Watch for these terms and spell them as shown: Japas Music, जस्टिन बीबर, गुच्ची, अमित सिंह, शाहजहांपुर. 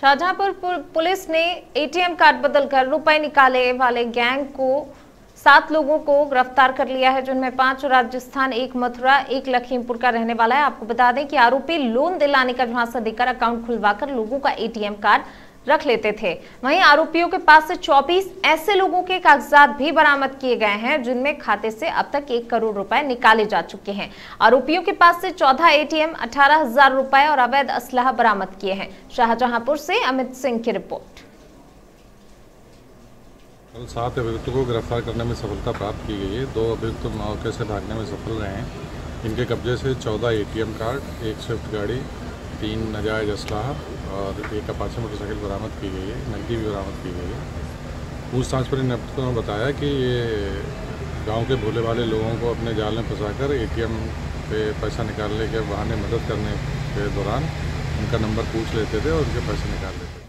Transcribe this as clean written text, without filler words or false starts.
शाहजहांपुर police ने ATM card बदलकर रुपए निकाले वाले गैंग को 7 लोगों को गिरफ्तार कर लिया है, जिनमें 5 राजस्थान, 1 मथुरा, 1 लखीमपुर का रहने वाला है। आपको बता दें कि आरोपी लोन दिलाने का झांसा देकर अकाउंट खुलवाकर लोगों का एटीएम कार्ड रख लेते थे। वहीं आरोपियों के पास से 24 ऐसे लोगों के कागजात भी बरामद किए गए हैं, जिनमें खाते से अब तक 1 करोड़ रुपए निकाले जा चुके हैं। आरोपियों के पास से 14 ATM, 18,000 रुपए और अवैध असलाह बरामद किए हैं। शाहजहांपुर से अमित सिंह की रिपोर्ट। कल 7 अभियुक्तों को गिरफ्तार करने में सफलता प्राप्त की गई है। 2 अभियुक्त मौके से भागने में सफल रहे हैं। इनके कब्जे से 14 ATM कार्ड, 1 स्विफ्ट गाड़ी, 3 नाजायज असलाह और 1 अपाचे मोटरसाइकिल बरामद की गई है। नकदी भी बरामद की गई है। पूछताछ पर इन अभियुक्तों ने बताया कि ये गाँव के भोले भाले लोगों को अपने जाल में फंसाकर ATM पे पैसा निकालने के बहाने मदद करने के दौरान उनका नंबर पूछ लेते थे और उनके पैसे निकाल लेते थे।